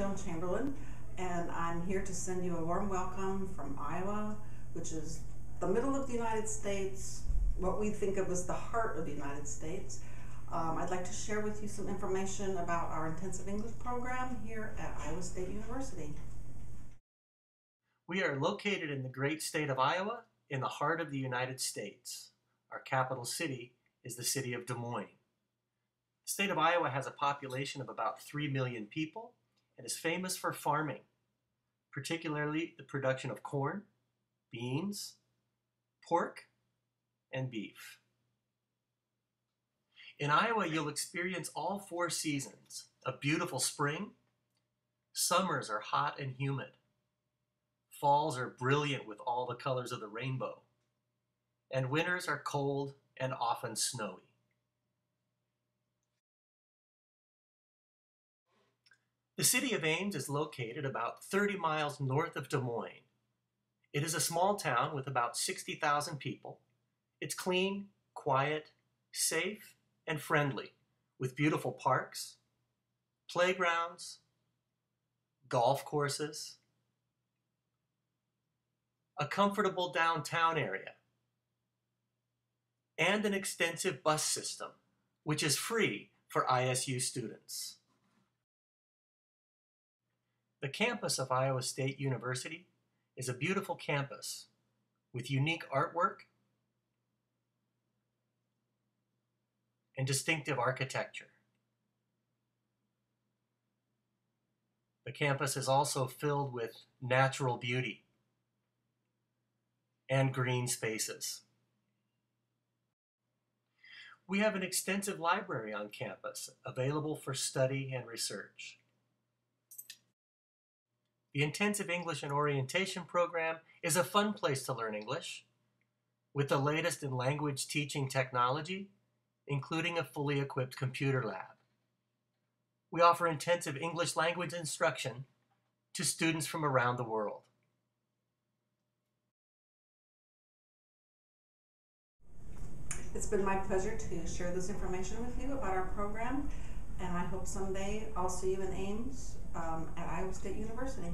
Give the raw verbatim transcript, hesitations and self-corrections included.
I'm Joan Chamberlain, and I'm here to send you a warm welcome from Iowa, which is the middle of the United States, what we think of as the heart of the United States. Um, I'd like to share with you some information about our intensive English program here at Iowa State University. We are located in the great state of Iowa, in the heart of the United States. Our capital city is the city of Des Moines. The state of Iowa has a population of about three million people and is famous for farming, particularly the production of corn, beans, pork, and beef. In Iowa, you'll experience all four seasons: a beautiful spring, summers are hot and humid, falls are brilliant with all the colors of the rainbow, and winters are cold and often snowy. The city of Ames is located about thirty miles north of Des Moines. It is a small town with about sixty thousand people. It's clean, quiet, safe, and friendly, with beautiful parks, playgrounds, golf courses, a comfortable downtown area, and an extensive bus system, which is free for I S U students. The campus of Iowa State University is a beautiful campus with unique artwork and distinctive architecture. The campus is also filled with natural beauty and green spaces. We have an extensive library on campus available for study and research. The Intensive English and Orientation program is a fun place to learn English, with the latest in language teaching technology, including a fully equipped computer lab. We offer intensive English language instruction to students from around the world. It's been my pleasure to share this information with you about our program, and I hope someday I'll see you in Ames um, at Iowa State University.